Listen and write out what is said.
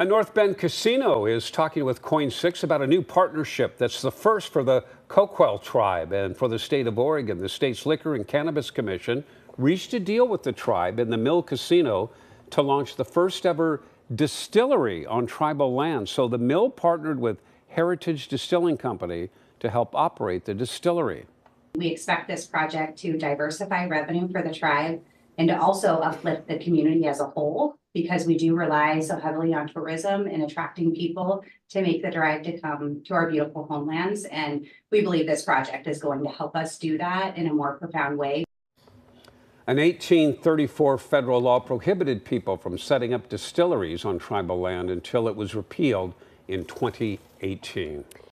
A North Bend casino is talking with KOIN6 about a new partnership that's the first for the Coquille Tribe and for the state of Oregon. The state's Liquor and Cannabis Commission reached a deal with the tribe in the Mill Casino to launch the first ever distillery on tribal land. So the Mill partnered with Heritage Distilling Company to help operate the distillery. We expect this project to diversify revenue for the tribe and to also uplift the community as a whole, because we do rely so heavily on tourism and attracting people to make the drive to come to our beautiful homelands. And we believe this project is going to help us do that in a more profound way. An 1834 federal law prohibited people from setting up distilleries on tribal land until it was repealed in 2018.